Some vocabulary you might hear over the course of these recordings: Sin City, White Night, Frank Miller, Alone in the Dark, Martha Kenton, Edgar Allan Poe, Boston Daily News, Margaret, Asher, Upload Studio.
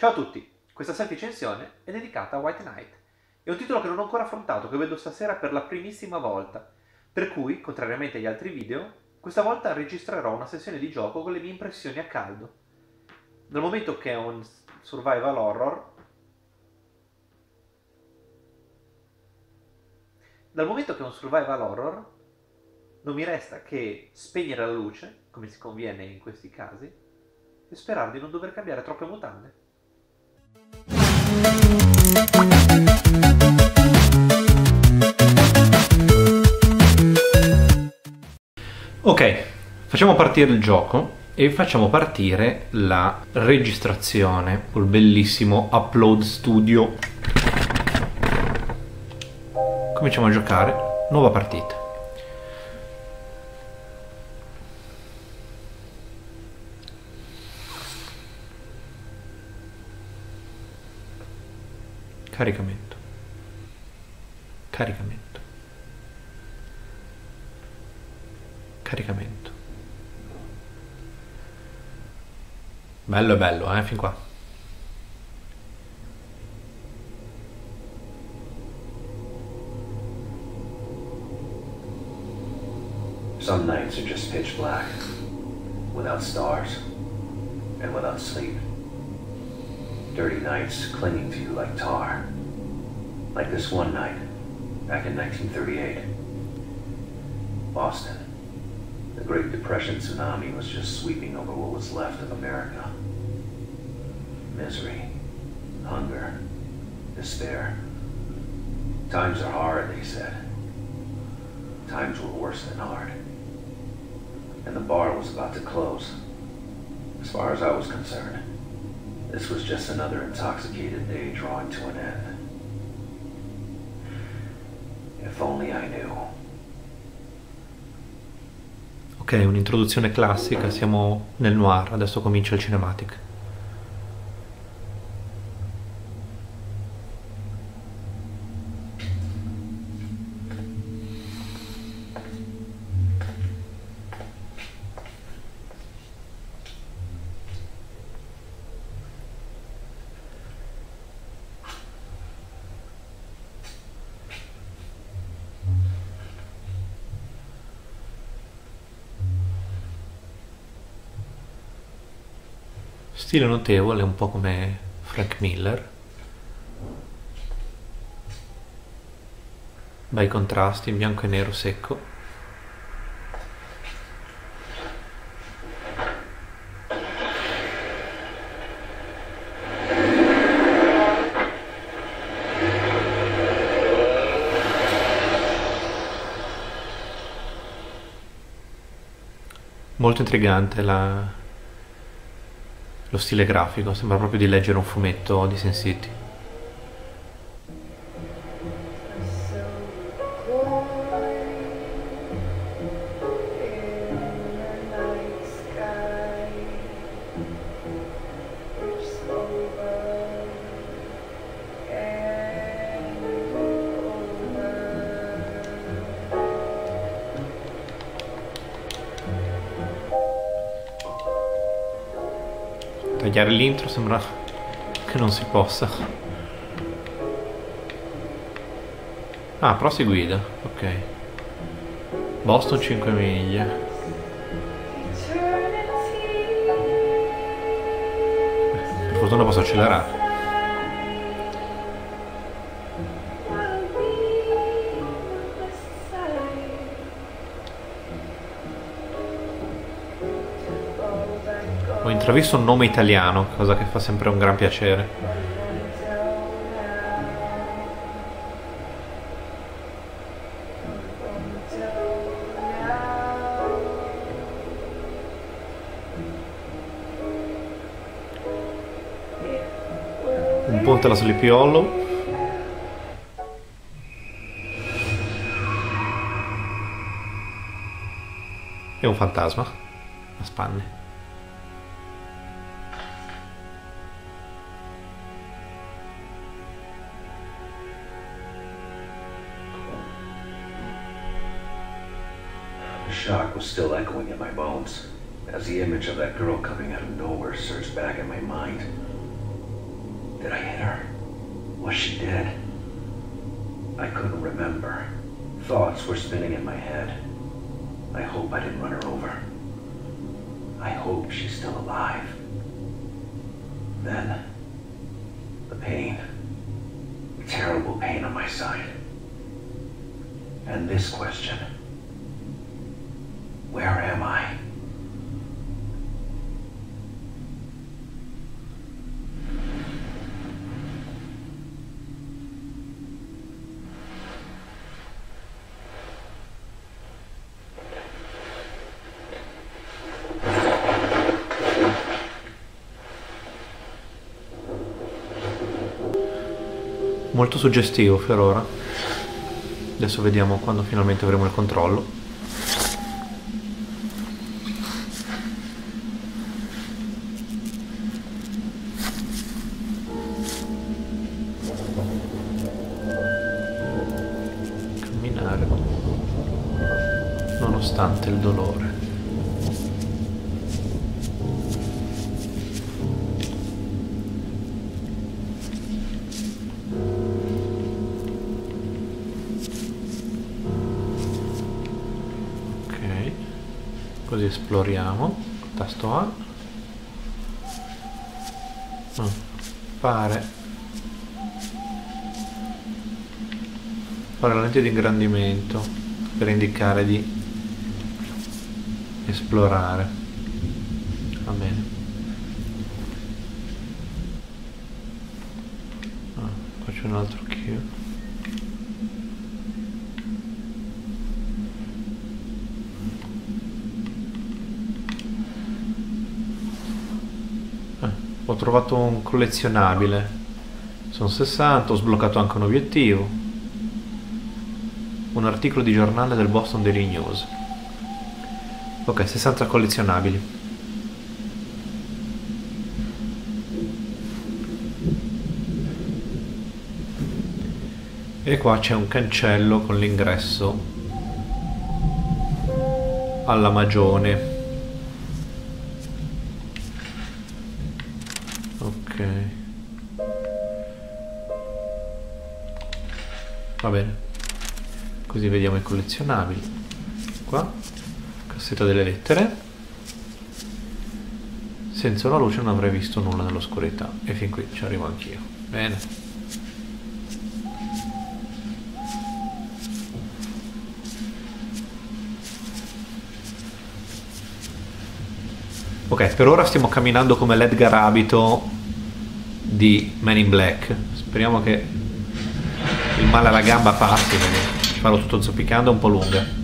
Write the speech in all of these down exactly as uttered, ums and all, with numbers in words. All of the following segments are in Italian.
Ciao a tutti, questa semplice recensione è dedicata a White Night. È un titolo che non ho ancora affrontato, che vedo stasera per la primissima volta, per cui, contrariamente agli altri video, questa volta registrerò una sessione di gioco con le mie impressioni a caldo. Dal momento che è un survival horror, dal momento che è un survival horror, non mi resta che spegnere la luce, come si conviene in questi casi, e sperare di non dover cambiare troppe mutande. Ok, facciamo partire il gioco e facciamo partire la registrazione col bellissimo Upload Studio. Cominciamo a giocare, nuova partita. Caricamento. Caricamento. Caricamento. Bello bello, eh, fin qua. Some nights are just pitch black, without stars and without sleep. Dirty nights clinging to you like tar. Like this one night, back in nineteen thirty-eight. Boston. The Great Depression tsunami was just sweeping over what was left of America. Misery. Hunger. Despair. Times are hard, they said. Times were worse than hard. And the bar was about to close. As far as I was concerned, this was just another intoxicated day drawing to an end. If only I knew. Ok, un'introduzione classica, siamo nel noir, adesso comincia il cinematic. Stile notevole, un po' come Frank Miller, bei contrasti, bianco e nero secco. Molto intrigante la... lo stile grafico, sembra proprio di leggere un fumetto di Sin City. Tagliare l'intro sembra che non si possa. Ah, però si guida, ok. Boston cinque miglia. Per fortuna posso accelerare. Ho intravisto un nome italiano, cosa che fa sempre un gran piacere. Un ponte alla Sleepy Hollow. E un fantasma a spanne. The shock was still echoing in my bones as the image of that girl coming out of nowhere surged back in my mind. Did I hit her? Was she dead? I couldn't remember. Thoughts were spinning in my head. I hope I didn't run her over. I hope she's still alive. Then, the pain. Terrible pain on my side. And this question. Where am I? Molto suggestivo per ora. Adesso vediamo quando finalmente avremo il controllo. Camminare nonostante il dolore. Così esploriamo, tasto A. Oh, pare fare la lente di ingrandimento per indicare di esplorare. Va bene. Oh, qua c'è un altro Q. Ho trovato un collezionabile, sono sessanta, ho sbloccato anche un obiettivo, un articolo di giornale del Boston Daily News. Ok, sessanta collezionabili. E qua c'è un cancello con l'ingresso alla magione. Va bene, così vediamo i collezionabili. Qua, cassetta delle lettere. Senza la luce non avrei visto nulla nell'oscurità. E fin qui ci arrivo anch'io. Bene. Ok, per ora stiamo camminando come l'Edgar Abito di Men in Black. Speriamo che il male alla gamba passi, perché farlo tutto zoppicando è un po' lunga.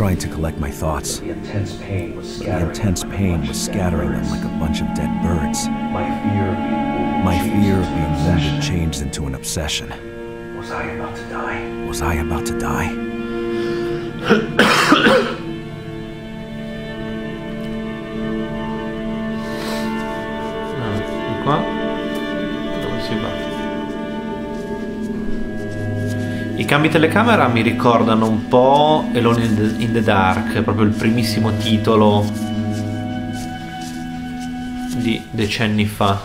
Trying to collect my thoughts. But the intense pain was scattering, the intense pain was scattering them like a bunch of dead birds. My fear, my fear of being wounded changed into an obsession. Was I about to die? Was I about to die? Di qua? Dove si va? I cambi telecamera mi ricordano un po' Alone in the Dark, proprio il primissimo titolo di decenni fa,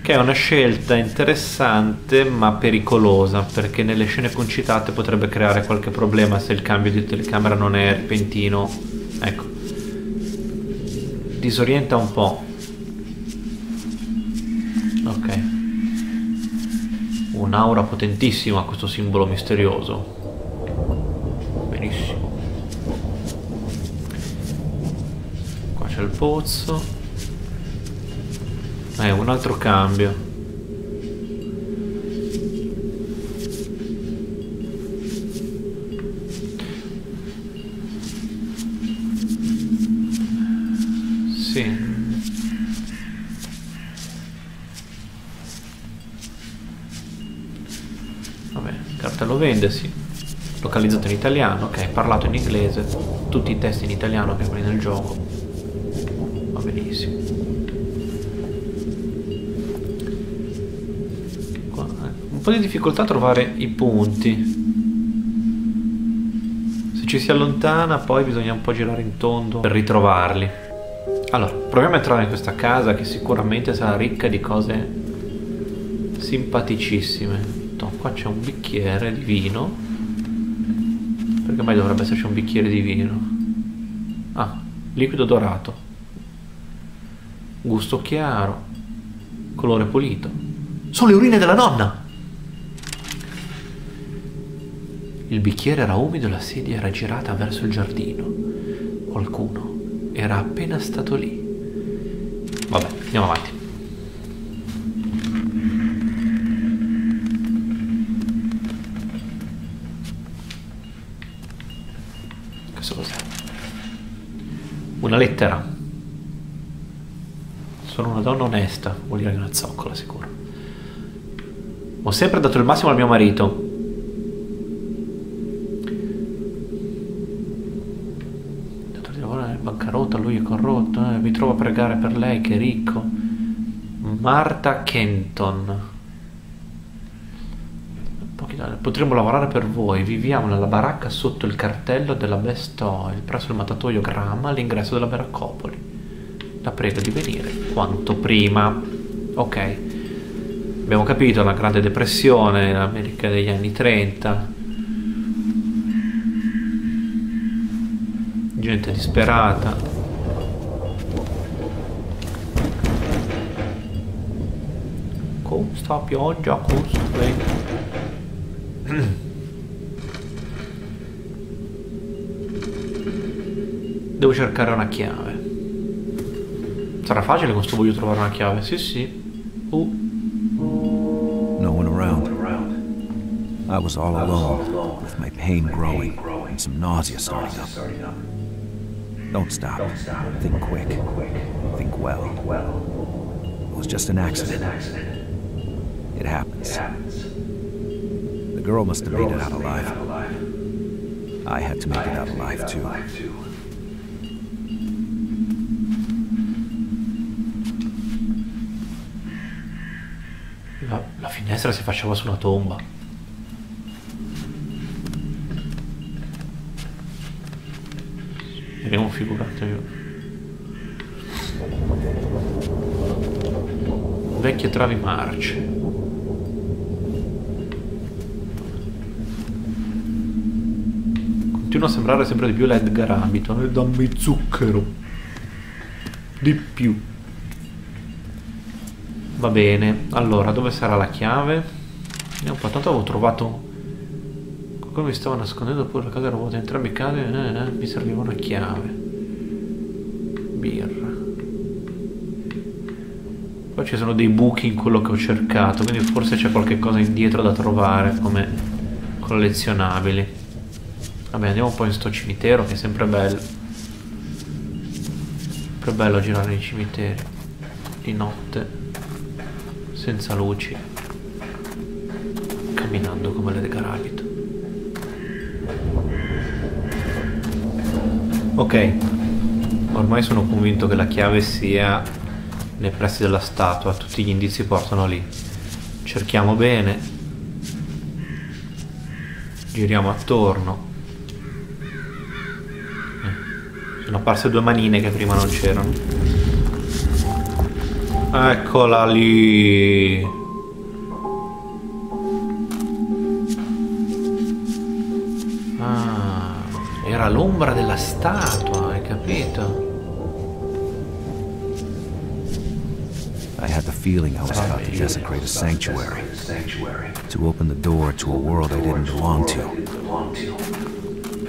che è una scelta interessante ma pericolosa, perché nelle scene concitate potrebbe creare qualche problema se il cambio di telecamera non è repentino. Ecco, disorienta un po'. Ok, un'aura potentissima questo simbolo misterioso. Benissimo. Qua c'è il pozzo. Eh, un altro cambio. Sì. giornalista lo vende, sì. Localizzato in italiano, ok, parlato in inglese, tutti i testi in italiano che quelli nel gioco. Va benissimo. Qua, eh. Un po' di difficoltà a trovare i punti. Se ci si allontana poi bisogna un po' girare in tondo per ritrovarli. Allora, proviamo a entrare in questa casa che sicuramente sarà ricca di cose simpaticissime. Qua c'è un bicchiere di vino. Perché mai dovrebbe esserci un bicchiere di vino? Ah, liquido dorato. Gusto chiaro. Colore pulito. Sono le urine della nonna! Il bicchiere era umido e la sedia era girata verso il giardino. Qualcuno era appena stato lì. Vabbè, andiamo avanti. Una lettera. Sono una donna onesta, vuol dire che è una zoccola, sicuro. Ho sempre dato il massimo al mio marito. Dato di lavoro è bancarotta, lui è corrotto, eh? Mi trovo a pregare per lei che è ricco. Martha Kenton. Potremmo lavorare per voi. Viviamo nella baracca sotto il cartello della Best Oil, presso il mattatoio Grama, all'ingresso della baraccopoli. La prego di venire quanto prima. Ok, abbiamo capito la Grande Depressione, l'America degli anni trenta, gente disperata. Con sta pioggia, con sta pioggia. Devo cercare una chiave. Sarà facile con sto voglio trovare una chiave? Sì, sì. Uh. No one around. I was all alone, with my pain growing and some nausea starting up. Don't stop. Think quick. Think well. It was just an accident. It happens. The girl must have made it out alive. I had to make it out alive too. La, la finestra si faceva su una tomba. Vediamo figurato io. Vecchie travi marce. Continua a sembrare sempre di più l'Edgar Allan. Dammi zucchero. Di più. Va bene. Allora, dove sarà la chiave? Io un po' tanto avevo trovato... Qualcuno mi stava nascondendo, poi la casa era vuota. Entrambi i casi, eh, eh, mi serviva una chiave. Birra. Poi ci sono dei buchi in quello che ho cercato, quindi forse c'è qualche cosa indietro da trovare come collezionabili. Vabbè, andiamo un po' in sto cimitero che è sempre bello. Sempre bello girare nei cimiteri di notte, senza luci, camminando come le decarabito. Ok, ormai sono convinto che la chiave sia nei pressi della statua, tutti gli indizi portano lì. Cerchiamo bene, giriamo attorno. Sono apparse due manine che prima non c'erano. Eccola lì. Ah, era l'ombra della statua, hai capito? I had the feeling I was about to desecrate a sanctuary, to open the door to a world I didn't belong to.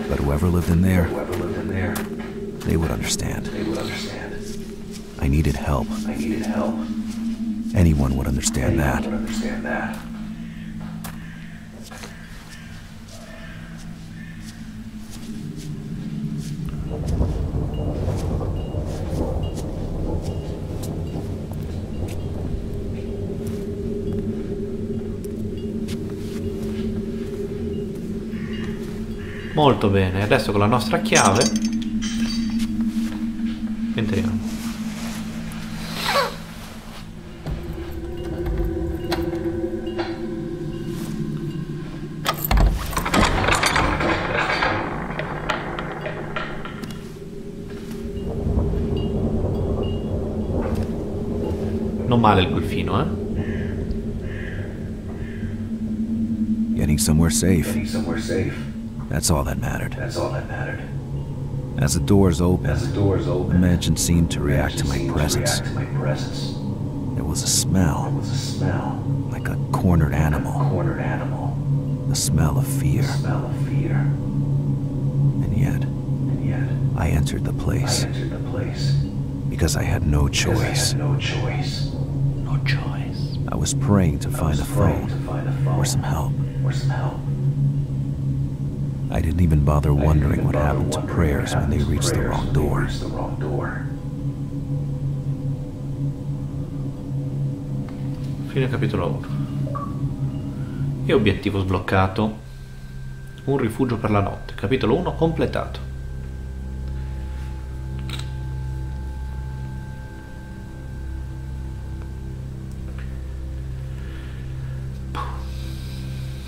But whoever lived in there, they would understand. They would understand. I needed help. I needed help. Anyone would understand Anyone that. Would understand that. Molto bene, adesso con la nostra chiave entriamo. Non male il golfino, eh? Getting somewhere safe. Getting somewhere safe. That's all that mattered. That's all that mattered. As the doors opened, as the doors opened, Imagine seemed to react to my presence. To my presence. There was a smell. There was a smell. Like a cornered animal. Like a cornered animal. The smell of fear. The smell of fear. And yet, and yet, I entered the place. I entered the place. Because I had no choice. Because I had no choice. No choice. I was praying to, find, was a praying to find a phone or some help. Or some help. I didn't even bother wondering even what bother happened wondering to prayers when they reached the wrong door. The wrong door. Fine capitolo uno. E obiettivo sbloccato. Un rifugio per la notte. Capitolo uno completato.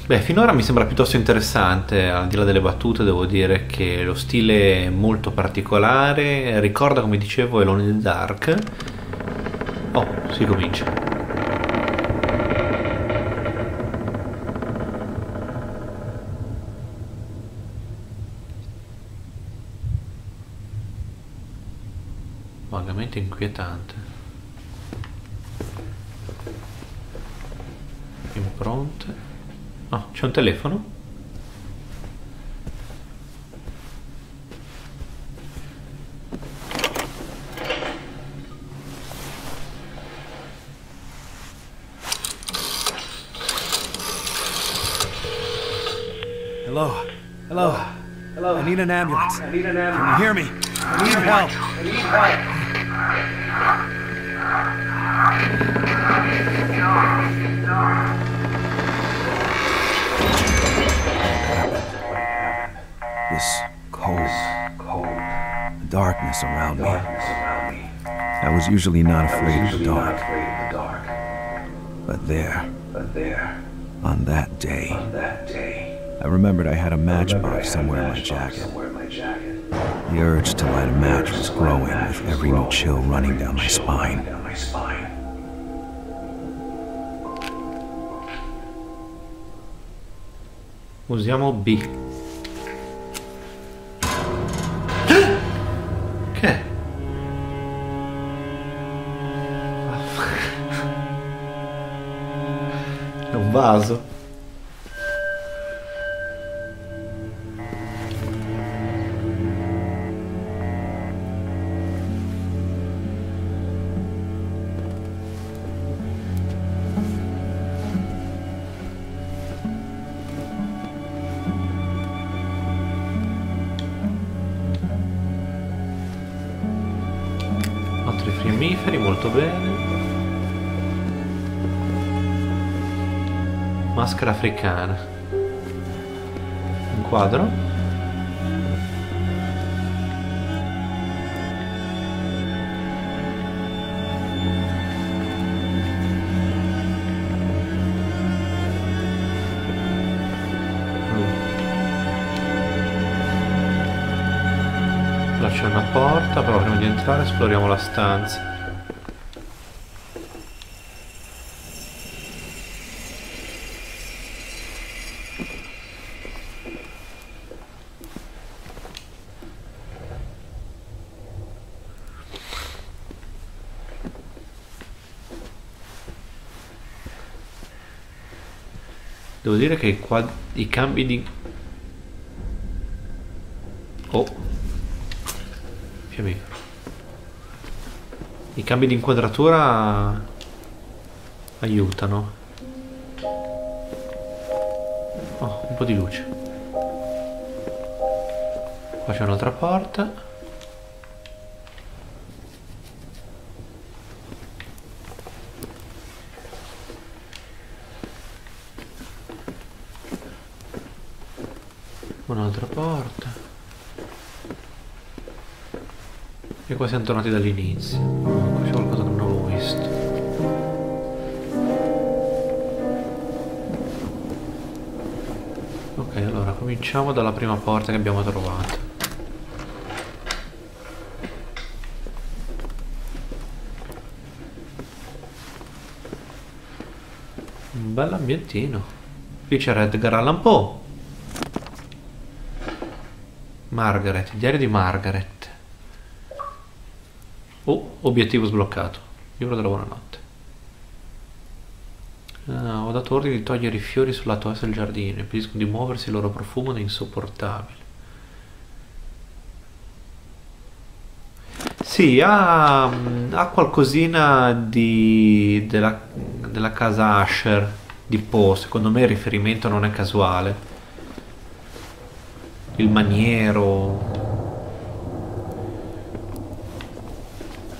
Beh, finora mi sembra piuttosto interessante, al di là delle battute devo dire che lo stile è molto particolare, ricorda, come dicevo, Alone in the Dark. Oh, si comincia. Vagamente inquietante. Impronte. No, c'è un telefono. Hello. Hello. Hello. I need an ambulance. I need an ambulance. Can you hear me? I need help. I need help. No. No. This cold, cold, the darkness around me. I was usually not afraid of the dark, but there, on that day, I remembered I had a matchbox somewhere in my jacket. The urge to light a match was growing with every new chill running down my spine. Usiamo B. Vaso. Altri fiammiferi, molto bene. Maschera africana. Un quadro. Là c'è una porta, però prima di entrare esploriamo la stanza. Devo dire che qua i cambi di... Oh, fiammifero. I cambi di inquadratura aiutano. Oh, un po' di luce. Qua c'è un'altra porta. un'altra porta. E qua siamo tornati dall'inizio. Oh, qui c'è qualcosa che non avevo visto. Ok, allora cominciamo dalla prima porta che abbiamo trovato. Un bell'ambientino. Qui c'era Edgar Allan Poe. Margaret, il diario di Margaret. Oh, obiettivo sbloccato. Libro della buonanotte. Ah, ho dato ordine di togliere i fiori sulla tua del giardino. Impediscono di muoversi, il loro profumo è insopportabile. Sì, ha, ha qualcosina di, della, della casa Asher di Poe. Secondo me il riferimento non è casuale. Il maniero,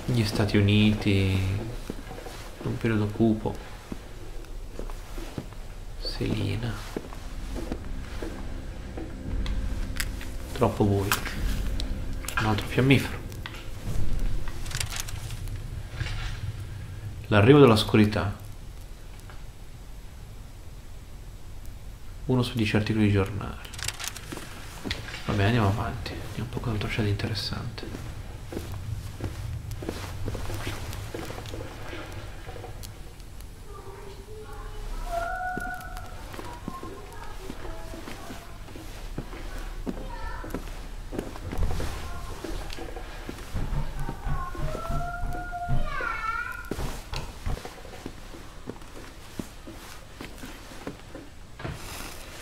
gli Stati Uniti, un periodo cupo. Selina. Troppo buio. Un altro fiammifero. L'arrivo dell'oscurità. Uno su dieci articoli di giornale. Va bene, andiamo avanti. Vediamo un po' quanto c'è di interessante.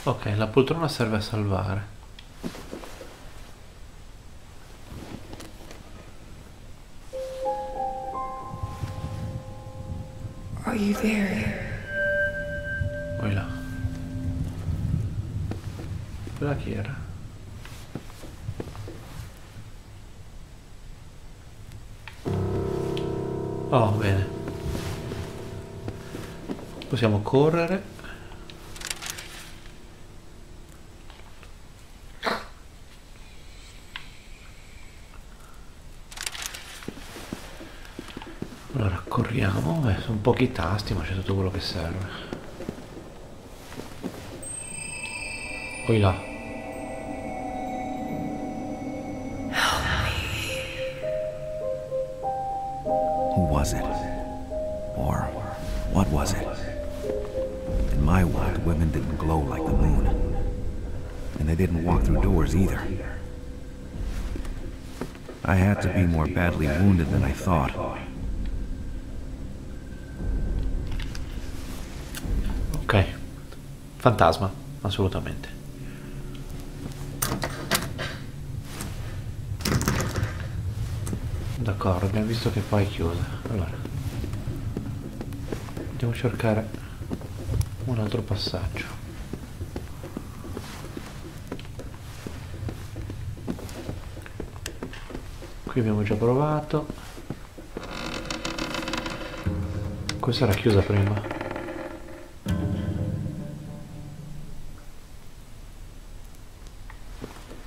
Ok, la poltrona serve a salvare. Are you there? Poi là. Quella chi era? Oh, bene. Possiamo correre. Allora corriamo, beh, sono pochi tasti ma c'è tutto quello che serve. Poi là. Who was it? Or what was it? In my world, women didn't glow like the moon. And they didn't walk through doors either. I had to be more badly wounded than I thought. Ok, fantasma, assolutamente. D'accordo, abbiamo visto che poi è chiusa. Allora, andiamo a cercare un altro passaggio. Qui abbiamo già provato. Questa era chiusa prima.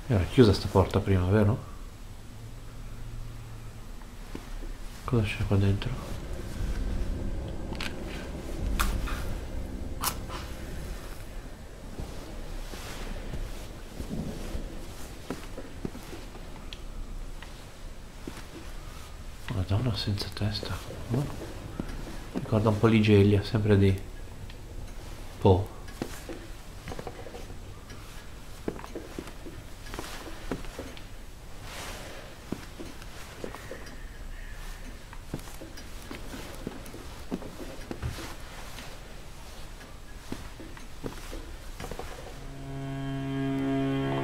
Era chiusa sta porta prima, vero? Cosa c'è qua dentro? Madonna, senza testa. No? Ricorda un po' l'Igelia, sempre di Poe.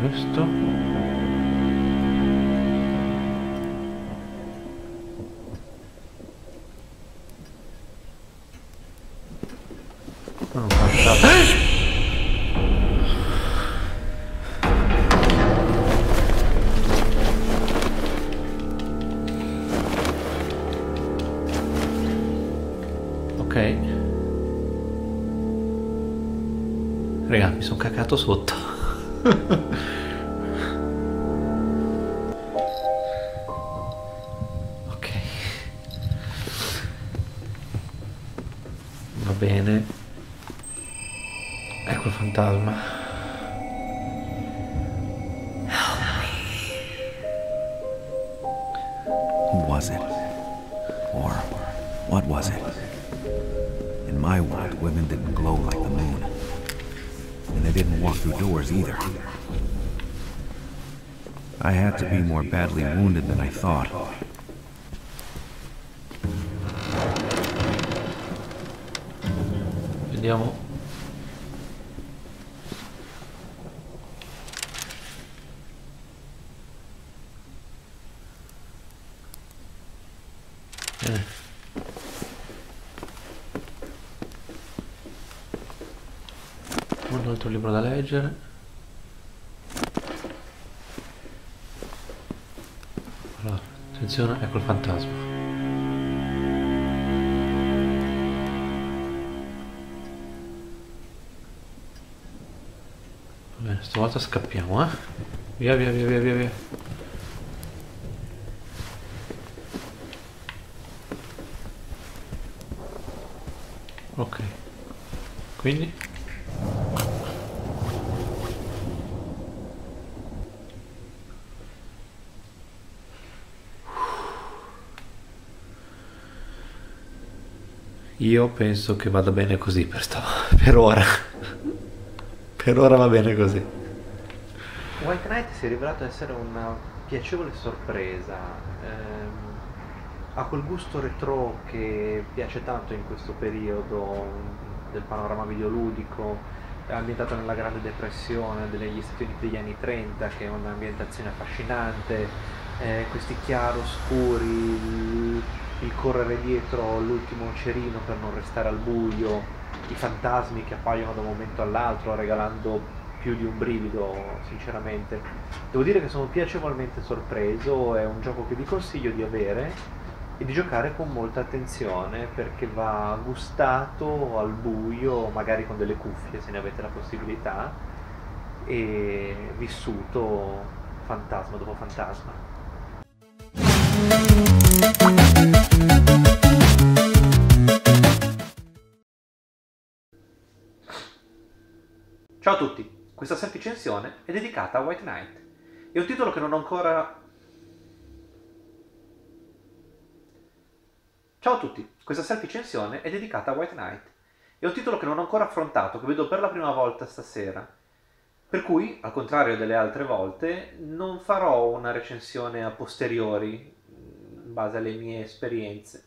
Questo non basta. Ok, raga, mi sono cacato sotto. bene. Ecco il fantasma. Who was it? Or what was it? In my world, women didn't glow like the moon. And they didn't walk through doors either. I had to be more badly wounded than I thought. Vediamo. Eh. Un altro libro da leggere. Ecco il fantasma. Va bene, stavolta scappiamo, eh. Via, via, via, via, via, via. Ok. Quindi io penso che vada bene così per, sto, per ora. Per ora va bene così. White Night si è rivelato essere una piacevole sorpresa. Ehm, ha quel gusto retro che piace tanto in questo periodo del panorama videoludico, ambientato nella Grande Depressione degli Stati Uniti degli anni trenta, che è un'ambientazione affascinante. Eh, questi chiaroscuri, il correre dietro l'ultimo cerino per non restare al buio, i fantasmi che appaiono da un momento all'altro regalando più di un brivido, sinceramente. Devo dire che sono piacevolmente sorpreso, è un gioco che vi consiglio di avere e di giocare con molta attenzione, perché va gustato al buio, magari con delle cuffie se ne avete la possibilità, e vissuto fantasma dopo fantasma. Ciao a tutti, questa semplicensione è dedicata a White Night. È un titolo che non ho ancora... Ciao a tutti, questa semplicensione è dedicata a White Night. È un titolo che non ho ancora affrontato, che vedo per la prima volta stasera. Per cui, al contrario delle altre volte, non farò una recensione a posteriori, in base alle mie esperienze.